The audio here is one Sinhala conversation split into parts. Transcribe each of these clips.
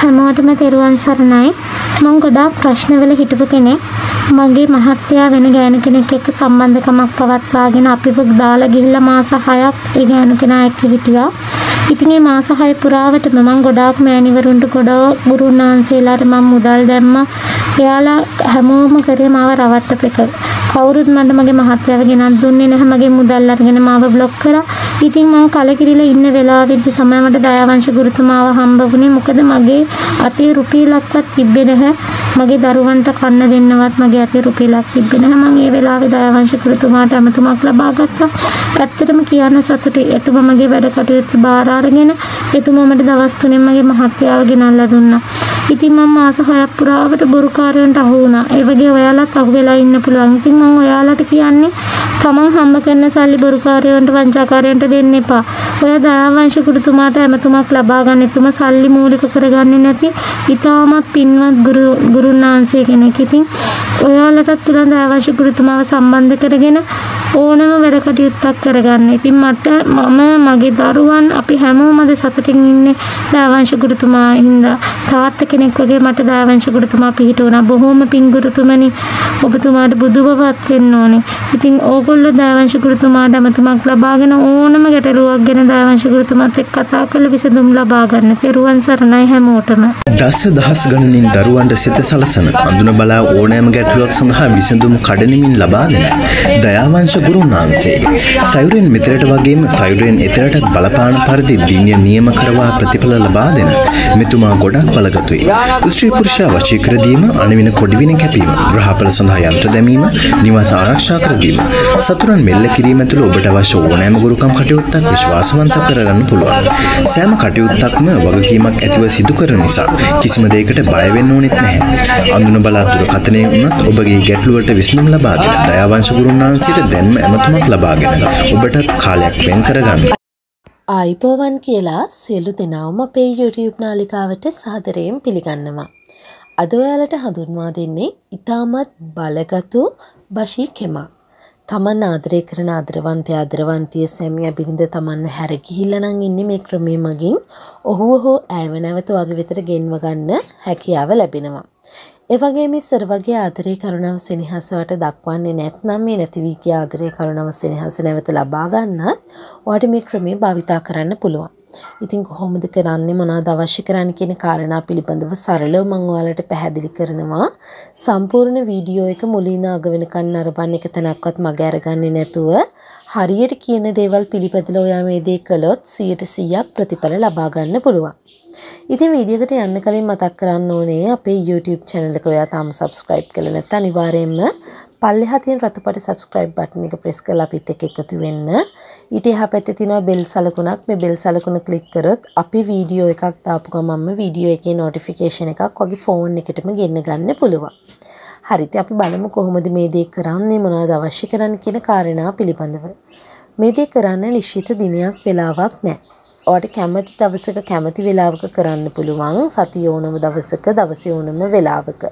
හැමෝටම තෙරුවන් සරණයි. මම ගොඩාක් ප්‍රශ්නවල හිටපු කෙනෙක්. මගේ මහත්තයා වෙන ගෑනු කෙනෙක් එක්ක සම්බන්ධකමක් පවත්වාගෙන අපිව දාලා ගිහිල්ලා මාස 6ක් ඒ ගෑනු කෙනා එක්ක හිටියා. ඉතින් මේ මාස 6 පුරාවටම මම ගොඩාක් මෑණිවරුන්ට ගොඩාක් ගුරුන් වහන්සේලාට මම මුදල් දැම්මා. එයාලා හැමෝම කරේ මාව රවට්ටපෙක. කවුරුත් මට මගේ මහත්තයාව ගෙනත් දුන්නේ නැහැ. මගේ මුදල් අරගෙන මාව බ්ලොක් කරා. ඉතින් මම කලකිරිලා ඉන්න වෙලාවෙත් තමයි මට දයාවංශ ගුරුතුමාව හම්බ වුණේ. මොකද මගේ අතේ රුපියලක්වත් තිබ්බේ නැහැ. මගේ දරුවන්ට කන්න දෙන්නවත් මගේ අතේ රුපියලක් තිබ්බේ නැහැ. මම ඒ වෙලාවේ දයාවංශ කුරුතුමාට අමතුමක් ලබා ගත්තා. ඇත්තටම කියන්න සතුටුයි. එතුමා මගේ වැඩ කටයුතු බාර අරගෙන එතුමා මට දවස් 3න් මගේ මහත්යාව ගෙනල්ලා දුන්නා. ඉතින් මම මාස 6ක් පුරාවට බොරුකාරයන්ට අහු වුණා. ඒ වගේ ඔයාලත් අහු වෙලා ඉන්න පුළුවන්. ඉතින් මම ඔයාලට කියන්නේ තමන් හම්බ කරන සල්ලි බොරුකාරයන්ට වංචාකාරයන්ට දෙන්න එපා. ඔයා දයාවංශ කුරුතුමාට අමතුමක් ලබා ගන්න. එතුමා සල්ලි මූලික කරගන්නේ නැති ඉතාමත් පින්වත් ගුරු උන්නාන්සේ කෙනෙක්. ඉතින් ඔයාලටත් තුලඳ අවශ්‍ය ගුරුතුමාව සම්බන්ධ කරගෙන ඕනම වැඩ කටයුත්තක් කරගන්න. ඉතින් මම මගේ දරුවන් අපි හැමෝමද සතුටින් ඉන්නේ දාවංශ ගුරුතුමා හින්දා. තාත්ත කෙනෙක් වගේ මට දාවංශ ගුරුතුමා පිහිට වුණා. බොහොම පිං ගුරුතුමනි, ඔබතුමාට බුදුබවත් වෙන්න ඕනේ. ඉතින් ඕගොල්ලෝ දාවංශ ගුරුතුමාට අමතමක් ලබාගෙන ඕනම ගැටලුවක් ගැන දාවංශ ගුරුතුමාත් එක්ක කතා කරලා විසඳුම් ලබා ගන්න. පෙරුවන් සරණයි හැමෝටම. දසදහස් ගණනින් දරුවන්ට සිත සලසන අඳුන බලා ඕනෑම ගැටලුවක් සඳහා විසඳුම් කඩනමින් ලබා දෙන දයාවංශ ගුරුනාන්සේ සයුරෙන් මෙතරට වගේම සයුරෙන් එතරටත් බලපාන පරිදි දින්‍ය නියම කරවා ප්‍රතිඵල ලබා දෙන මෙතුමා ගොඩක් බලගතුයි. ස්ත්‍රී පුරුෂ වශී කර දීම, අණවින කොඩවින කැපීම, ග්‍රහපල සඳහා යන්ත්‍ර දැමීම, නිවාස ආරක්ෂා කර දීම, සතුරන් මෙල්ල කිරීම තුළ ඔබට අවශ්‍ය ඕනෑම ගුරුකම් කටයුත්තක් විශ්වාසවන්ත කරගන්න පුළුවන්. සෑම කටයුත්තක්ම වගකීමක් ඇතිව සිදු කරන නිසා කිසිම දෙයකට බය වෙන්න ඕනෙත් නැහැ. අඳුන බලා දුරකථනය වුණත් ඔබගේ ගැටලුවට විසඳුම් ලබා දෙන දයාවංශ ගුරුනාන්සේට දැන් ඇමතුමක් ලබාගෙන ඔබටත් කාලයක් වෙන් කරගන්න. ආයිබෝවන් කියලා සියලු දෙනාම අපේ YouTube නාලිකාවට සාදරයෙන් පිළිගන්නවා. අද ඔයාලට හඳුන්වා දෙන්නේ ඉතාමත් බලගතු වශී කෙමක්. තමන් ආදරය කරන ආදරවන්තයා ආදරවන්තිය සැමියා බිරිඳ තමන් හැර ගිහිල්ලා නම් ඉන්නේ මේ ක්‍රමයේ මගින් ඔහුව හෝ ඇයව නැවත ඔයාගේ වෙතට ගෙන්ව ගන්න හැකියාව ලැබෙනවා. ඒ වගේම ඉස්සර වගේ ආදරේ කරුණාව සෙනෙහස වට දක්වන්නේ නැත්නම් මේ නැති වී ගිය ආදරේ කරුණාව සෙනෙහස නැවත ලබා ගන්නත් ඔයාට මේ ක්‍රමය භාවිතා කරන්න පුළුවන්. ඉතින් කොහොමද කරන්නේ, මොනවද අවශ්‍ය කරන්නේ කියන කාරණා පිළිබඳව සරලව මම ඔයාලට පැහැදිලි කරනවා. සම්පූර්ණ වීඩියෝ එක මුලින් අග වෙනකන් නරඹන්න එක තැනක්වත් මග අරගන්නේ නැතුව හරියට කියන දේවල් පිළිපදලා ඔයා මේ දේ කළොත් 100% ප්‍රතිඵල ලබා ගන්න පුළුවන්. ඉතින් වීඩියෝ එකට යන්න කලින් මතක් කරන්න ඕනේ අපේ YouTube channel එක ඔයා තාම subscribe කරලා නැත්නම් අනිවාර්යයෙන්ම පල්ලෙහා තියෙන රතු පාට subscribe button එක press කරලා අපිත් එක්ක එකතු වෙන්න. ඊට එහා පැත්තේ තියෙනවා bell සලකුණක්. මේ bell සලකුණ click කරොත් අපි වීඩියෝ එකක් දාපු ගමන්ම වීඩියෝ එකේ notification එකක් ඔයාගේ phone එකටම ගෙන්න ගන්න පුළුවන්. හරිද? අපි බලමු කොහොමද මේ දේ කරන්නේ, මොනවද අවශ්‍ය කරන්නේ කියන කාරණා පිළිබඳව. මේ දේ කරන්න නිශ්චිත දිනයක් වෙලාවක් නැහැ. ඔයාට කැමති දවසක කැමති වෙලාවක කරන්න පුළුවන්. සතිය ඕනම දවසක දවසේ ඕනම වෙලාවක.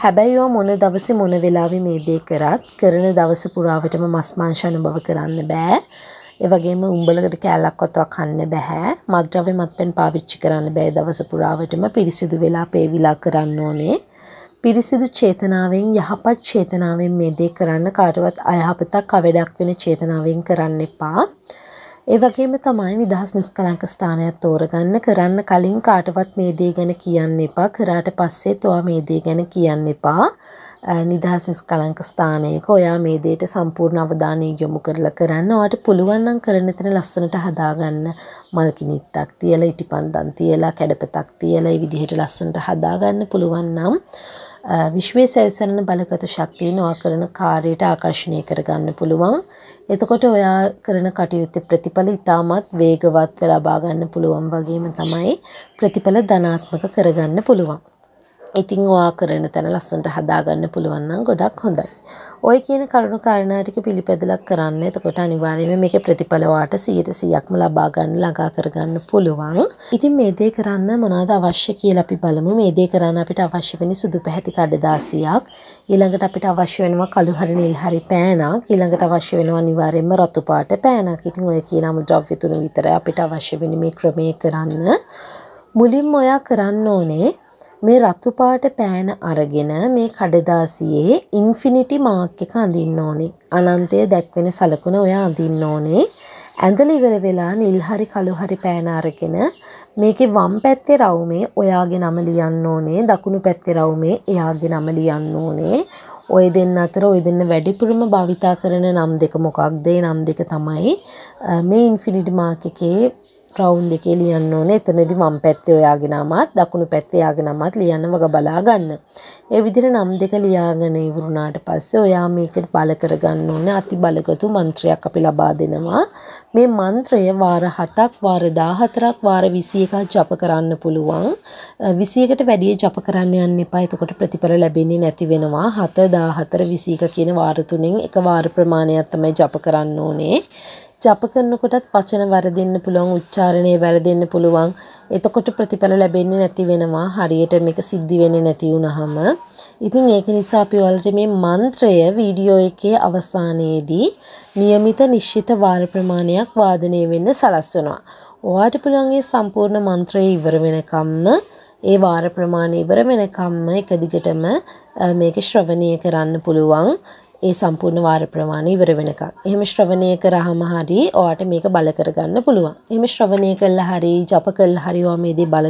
හැබැයි ඔයා මොන දවසේ මොන වෙලාවෙ මේ දේ කරත් කරන දවස පුරාවටම මස් මාංශ අනුභව කරන්න බෑ. ඒ වගේම උඹලකට කැලක්වත් ඔයා කන්න බෑ. මත්ද්‍රව්‍ය මත්පැන් පාවිච්චි කරන්න බෑ. දවස පුරාවටම පිරිසිදු වෙලා පේවිලා කරන්න ඕනේ. පිරිසිදු චේතනාවෙන් යහපත් චේතනාවෙන් මේ දේ කරන්න. කාටවත් අයහපතක් අවඩක් වෙන චේතනාවෙන් කරන්න එපා. ඒ වගේම තමයි නිදහස් නිස්කලංක ස්ථානයක් තෝරගන්න. කරන්න කලින් කාටවත් මේ දේ ගැන කියන්න එපා. කරාට පස්සේ තෝවා මේ දේ ගැන කියන්න එපා. නිදහස් නිස්කලංක ස්ථානයක ඔයා මේ දේට සම්පූර්ණ අවධානය යොමු කරලා කරන්න. ඔයාට පුළුවන් නම් කරන තැන ලස්සනට හදාගන්න. මල් කිනිත්තක් තියලා, ඉටිපන්දම් තියලා, කැඩපතක් තියලා මේ විදිහට ලස්සනට හදාගන්න පුළුවන් නම් විශ්වයේ සැරිසරන බලගත ශක්තියන ඔයා කරන කාර්යයට ආකර්ෂණය කරගන්න පුළුවන්. එතකොට ඔයා කරන කටයුත්තේ ප්‍රතිඵල ඉතාමත් වේගවත් ලබා ගන්න පුළුවන්. වගේම තමයි ප්‍රතිඵල ධනාත්මක කරගන්න පුළුවන්. ඉතින් ඔයා කරන තැන ලස්සනට හදා ගන්න පුළුවන් නම් ගොඩක් හොඳයි. ඔය කියන කරුණු කාරණා ටික පිළිපැදලා කරන්න. එතකොට අනිවාර්යයෙන්ම මේකේ ප්‍රතිඵල ඔයාට 100%ක්ම ලබා ගන්න ළඟා කරගන්න පුළුවන්. ඉතින් මේ දේ කරන්න මොනවද අවශ්‍ය කියලා අපි බලමු. මේ දේ කරන්න අපිට අවශ්‍ය වෙන්නේ සුදු පැහැති කඩදාසියක්. ඊළඟට අපිට අවශ්‍ය වෙනවා කළු හරි නිල් හරි පෑනක්. ඊළඟට අවශ්‍ය වෙනවා අනිවාර්යයෙන්ම රතු පාට පෑනක්. ඉතින් ඔය කියන අමුද්‍රව්‍ය තුන විතරයි අපිට අවශ්‍ය වෙන්නේ මේ ක්‍රමයේ කරන්න. මුලින්ම ඔයා කරන්න ඕනේ මේ රතු පාට පෑන අරගෙන මේ කඩදාසියේ ඉන්ෆිනිටි මාක් එක අඳින්න ඕනේ. අනන්තය දැක්වෙන සලකුණ ඔයා අඳින්න ඕනේ. ඇඳලා ඉවර වෙලා නිල් හරි කළු හරි පෑන අරගෙන මේකේ වම් පැත්තේ රවුමේ ඔයාගේ නම ලියන්න ඕනේ. දකුණු පැත්තේ රවුමේ එයාගේ නම ලියන්න ඕනේ. ඔය දෙන්න අතර ඔය දෙන්න වැඩිපුරම භාවිතා කරන නම් දෙක මොකක්ද? ඒ නම් දෙක තමයි මේ ඉන්ෆිනිටි මාක් එකේ රවුන්ඩ් එකේ ලියන්න ඕනේ. එතනදී වම් පැත්තේ ඔයාගේ නමත් දකුණු පැත්තේ යාගේ නමත් ලියන්න වග බලා ගන්න. ඒ විදිහට නම් දෙක ලියාගෙන ඉවරුණාට පස්සේ ඔයා මේකට බල කරගන්න ඕනේ. අති බලගතු මන්ත්‍රයක් අපි ලබා දෙනවා. මේ මන්ත්‍රය වාර 7ක් වාර 14ක් වාර 21ක් ජප කරන්න පුළුවන්. 21කට වැඩි ජප කරන්න යන්න එපා. එතකොට ප්‍රතිඵල ලැබෙන්නේ නැති වෙනවා. 7 14 21 කියන වාර තුනෙන් එක වාර ප්‍රමාණයක් තමයි ජප කරන්න ඕනේ. ජප කරනකොටත් වචන වරදින්න පුළුවන්, උච්චාරණය වරදින්න පුළුවන්. එතකොට ප්‍රතිඵල ලැබෙන්නේ නැති වෙනවා. හරියට මේක සිද්ධි වෙන්නේ නැති වුනහම. ඉතින් ඒක නිසා අපි ඔයාලට මේ මන්ත්‍රය වීඩියෝ එකේ අවසානයේදී નિયમિત නිශ්චිත වාර ප්‍රමාණයක් වාදනය වෙන්න සලස්වනවා. ඔයාට පුළුවන් මේ සම්පූර්ණ මන්ත්‍රය ඉවර වෙනකම්ම ඒ වාර ප්‍රමාණය ඉවර වෙනකම්ම එක දිගටම මේක ශ්‍රවණය කරන්න පුළුවන්. ඒ සම්පූර්ණ වාර ප්‍රමාණය ඉවර වෙනකන්. එහෙම ශ්‍රවණය කරාම හරි ඔයාට මේක බල කරගන්න පුළුවන්. එහෙම ශ්‍රවණය කළා හරි ජප කළා හරි ඔයා මේ දේ බල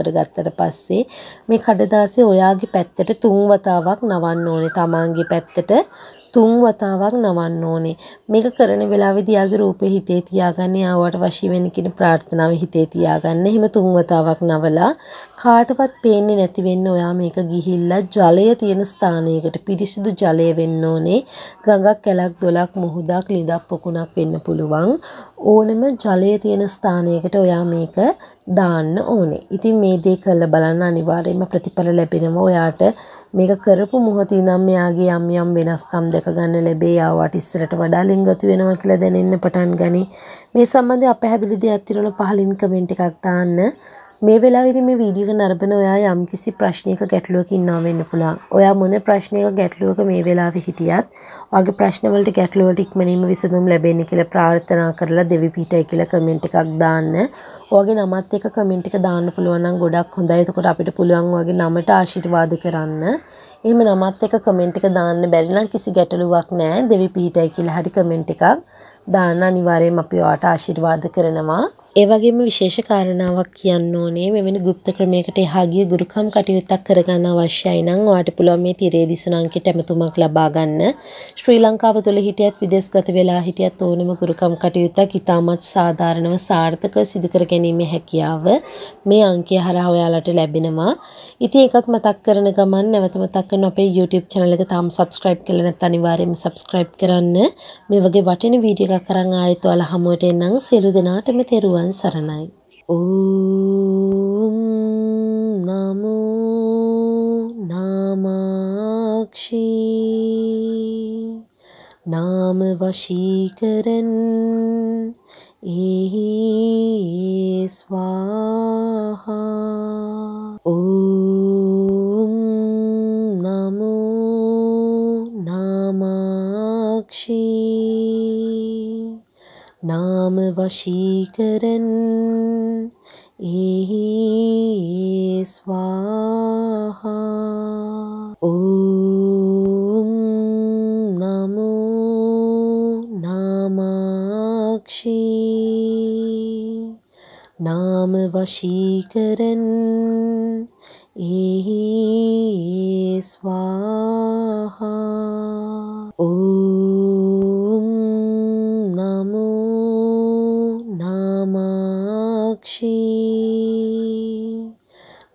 කරගත්තට පස්සේ මේ කඩදාසිය ඔයාගේ පැත්තට තුන් වතාවක් නවන්න ඕනේ. තමාගේ පැත්තට තුන් වතාවක් නවන්න ඕනේ. මේක කරන වෙලාවේදී යාගේ රූපේ හිතේ තියාගන්න, යාවට වශී වෙන්න කියන ප්‍රාර්ථනාව හිතේ තියාගන්න. එහෙම තුන් වතාවක් නවලා කාටවත් පේන්නේ නැති වෙන්න ඔයා මේක ගිහිල්ලා ජලය තියෙන ස්ථානයකට, පිරිසිදු ජලය වෙන්න ඕනේ. ගඟක්, කැලක්, දොලක්, මුහුදක්, ළිඳක්, පොකුණක් වෙන්න පුළුවන්. ඕනම ජලය තියෙන ස්ථානයකට ඔයා මේක දාන්න ඕනේ. ඉතින් මේ දේ කළා බලන්න අනිවාර්යයෙන්ම ප්‍රතිඵල ලැබෙනවා. ඔයාට මේක කරපු මොහොතේ නම් මෙයාගේ යම් යම් වෙනස්කම් දැක ගන්න ලැබේ. යාවට ඉස්සරට වඩා ලිංගතු වෙනවා කියලා දැනෙන්න පටන් ගනි. මේ සම්බන්ධව අපැහැදිලි දෙයක් තියෙනවා පහලින් කමෙන්ට් එකක් දාන්න. මේ වෙලාවේදී මේ වීඩියෝ එක නරඹන ඔයා යම් කිසි ප්‍රශ්නයක ගැටලුවක ඉන්නවා වෙන්න පුළුවන්. ඔයා මොන ප්‍රශ්නයක ගැටලුවක මේ වෙලාවේ හිටියත් ඔයාගේ ප්‍රශ්න වලට ගැටලුව වලට ඉක්මනින්ම විසඳුම් ලැබෙන්න කියලා ප්‍රාර්ථනා කරලා දෙවි පීඨය කියලා කමෙන්ට් එකක් දාන්න. ඔයාගේ නමත් එක්ක කමෙන්ට් එක දාන්න පුළුවන් නම් ගොඩක් හොඳයි. එතකොට අපිට පුළුවන් ඔයාගේ නමට ආශිර්වාද කරන්න. එහෙම නමත් එක්ක කමෙන්ට් එක දාන්න බැරි නම් කිසි ගැටලුවක් නැහැ. දෙවි පීඨයි කියලා හරි කමෙන්ට් එකක් දාන්න. අනිවාර්යයෙන්ම අපි ඔයාට ආශිර්වාද කරනවා. ඒ වගේම විශේෂ කාරණාවක් කියන්න ඕනේ. මෙවැනි গুপ্ত ක්‍රමයකට එහා ගිය ගුරුකම් කටයුත්තක් කරගන්න අවශ්‍යයි නම් ඔයාට පුළුවන් මේ තිරේ දිසුණංකයට ඇමතුමක් ලබා ගන්න. ශ්‍රී ලංකාව තුළ හිටියත් විදේශගත වෙලා හිටියත් ඕනම ගුරුකම් කටයුත්තක් ඉතාමත් සාධාරණව සාර්ථකව සිදු කර ගැනීමේ හැකියාව මේ අංකය හරහා ඔයාලට ලැබෙනවා. ඉතින් ඒකත් මතක් කරන ගමන් නැවත මතක් කරන අපේ YouTube channel එක තාම subscribe කරලා නැත්නම් අනිවාර්යයෙන්ම subscribe කරන්න. මේ වගේ වටින වීඩියෝ එකක් අරන් ආයෙත් ඔයාලා හමුවට එනනම් සියලු දෙනාටම තෙරුවන් සරණයි. ඕම් නමෝ නාමාක්ෂී නාම වශීකරන් Ehi swaha Om namo namakshi Nam vashikaran Ehi swaha Om namo namakshi Nam vashikaran Ehi swaha Om namo namakshi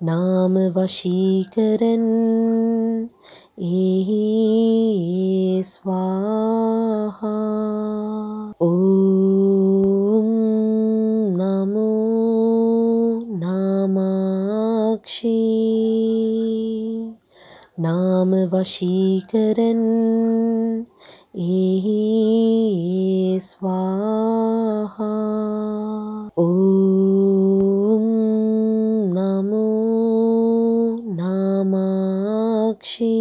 Nam vashikaran Ehi swaha Om Namo Namakshi Nam Vashikaran Ehi Swaha Om Namo Namakshi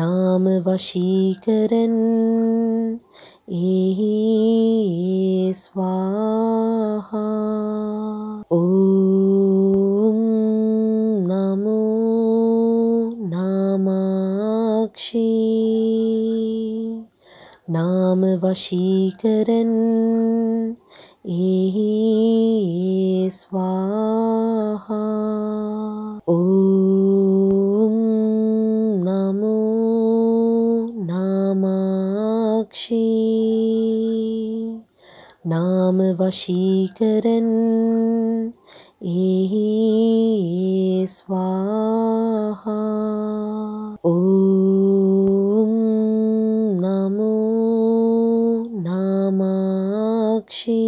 Nam Vashikaran Ehi Swaha Om Namo Namakshi Nam Vashikaran E Swaha Om Namo Namakshi Nam Vashikaran E Swaha Om Namo Namakshi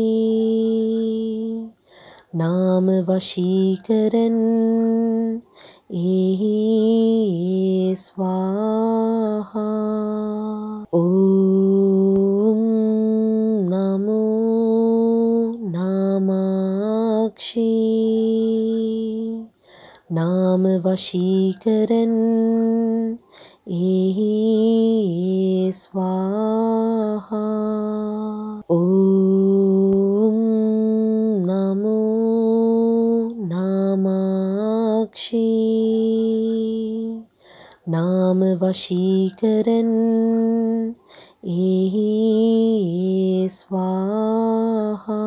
Nam Vashikaran E Swaha Om Namo Namakshi Nam Vashikaran E Swaha Om Namo Namakshi Nam Vashikaran E Swaha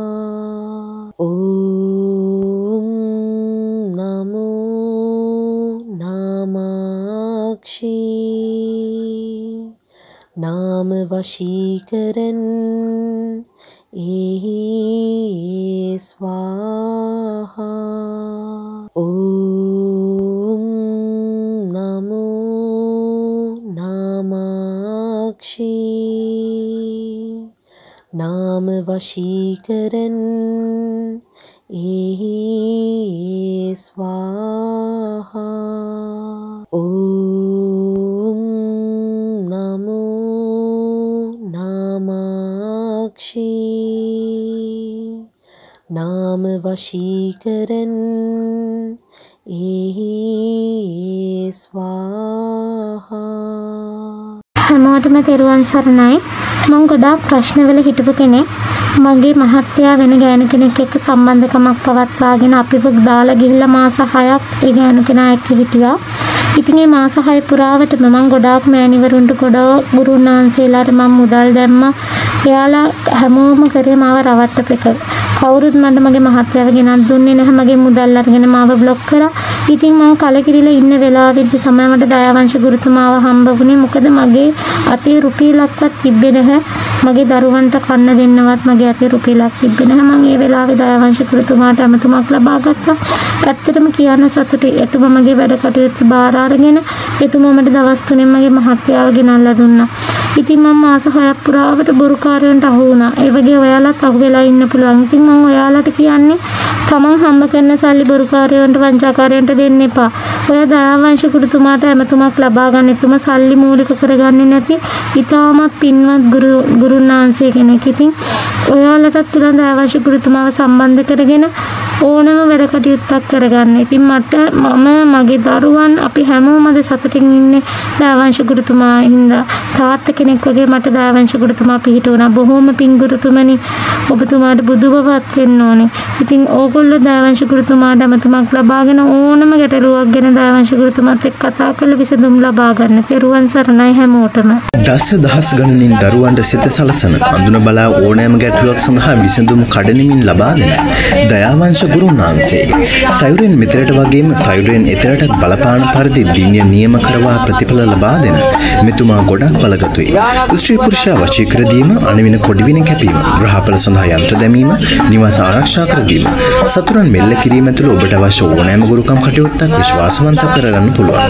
Om Namo Namakshi Nam Vashikaran E Swaha Om Namo Namakshi Nam Vashikaran E Swaha Om Namo Namakshi Nam Vashikaran E Swaha හැමෝටම තෙරුවන් සරණයි මම ගොඩාක් ප්‍රශ්නවල හිටපු කෙනෙක් මගේ මහත්තයා වෙන ගෑනු කෙනෙක් එක්ක සම්බන්ධකමක් පවත්වාගෙන අපිව දාලා ගිහිල්ලා මාස 6ක් ඒ ගෑනු කෙනා එක්ක හිටියා. ඉතින් මේ මාස 6 පුරාවටම මම ගොඩාක් මෑණිවරුන්ට ගොඩාක් ගුරුන්වහන්සේලාට මම මුදල් දැම්මා. එයාලා හැමෝම කරේ මාව රවට්ටපෙක. කවුරුත් මට මගේ මහත්තයාව ගෙනත් දුන්නේ නැහැ. මගේ මුදල් අරගෙන මාව බ්ලොක් කරා. ඉතින් මම කලකිරිලා ඉන්න වෙලාවෙත් තමයි මට දයාවංශ ගුරුතුමාව හම්බ වුණේ. මොකද මගේ අතේ රුපියලක්වත් තිබ්බේ නැහැ. මගේ දරුවන්ට කන්න දෙන්නවත් මගේ අතේ රුපියලක් තිබ්බේ නැහැ. මම ඒ වෙලාවේ දයාවංශ ගුරුතුමාට අමතුමක් ලබා ගත්තා. ඇත්තටම කියන්න සතුටුයි. එතුමා මගේ වැඩ කටයුතු බාර අරගෙන එතුමා මට දවස් 3න් මගේ මහත්තයාව ගෙනල්ලා දුන්නා. ඉතින් මම මාස 6ක් පුරාවට බොරු කාර්යයන්ට අහු වුණා. ඒ වගේ ඔයාලත් අහු වෙලා ඉන්න පුළුවන්. ඉතින් මම ඔයාලට කියන්නේ තමන් හම්බ කරන සල්ලි බොරු කාර්යයන්ට වංචා කාර්යයන්ට දෙන්න එපා. ඔයා දයාවංශ ගුරුතුමාට අමතුමක් ලබා ගන්න. එතුමා සල්ලි මූලික කරගන්නේ නැති ඉතාමත් පින්වත් ගුරුන්වහන්සේ කෙනෙක්. ඉතින් ඔයාලටත් පුළුවන් දයාවංශ ගුරුතුමාව සම්බන්ධ කරගෙන ඕනම වැඩ කටයුත්තක් කරගන්න. ඉතින් මම මගේ දරුවන් අපි හැමෝම අද සතුටින් ඉන්නේ දයාවංශ ගුරුතුමා හින්දා. තාත්ත කෙනෙක් වගේ මට දයාවංශ ගුරුතුමා පිහිට වුණා. බොහොම පිං ගුරුතුමනි. ඔබතුමාට බුදුබවත් වෙන්න ඕනේ. ඉතින් ඕගොල්ලෝ දයාවංශ ගුරුතුමාට අමතුමක් ලබාගෙන ඕනම ගැටලුවක් ගැන දයාවංශ ගුරුතුමාත් එක්ක කතා කරලා විසඳුම් ලබා ගන්න. පෙරුවන් සරණයි හැමෝටම. දසදහස් ගණනින් දරුවන්ට සිත සලසන අඳුන බලා ඕනෑම ගැටලුවක් සඳහා විසඳුම් කඩනමින් ලබා දෙන දයාවංශ ගුරුන්වහන්සේ. සයුරෙන් මෙතරට වගේම සයුරෙන් එතරටත් බලපාන පරිදි දින්‍ය නියම කරවා ප්‍රතිඵල ලබා දෙන මෙතුමා ගොඩක් බලගතුයි. ස්ත්‍රී පුරුෂ වශී කර දීම, අණවින කොඩවින කැපීම, ග්‍රහපල සඳහා යන්ත්‍ර දැමීම, නිවාස ආරක්ෂා කර දීම, සතුරන් මෙල්ල කිරීම තුළ ඔබට අවශ්‍ය ඕනෑම ගුරුකම් කටයුත්තක් විශ්වාසවන්තව කරගන්න පුළුවන්.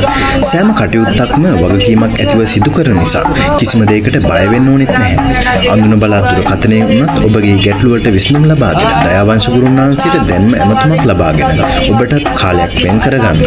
සෑම කටයුත්තක්ම වගකීමක් ඇතිව සිදු කරන නිසා කිසිම දෙයකට බය වෙන්න ඕනෙත් නැහැ. අඳුන බලා දුරකථනය වුණත් ඔබගේ ගැටලුවට විසඳුම් ලබා දෙන දයාවංශ ගුරුන්වහන්සේට දැන්ම ඇමතුමක් ලබාගෙන ඔබටත් කාලයක් වෙන් කරගන්න.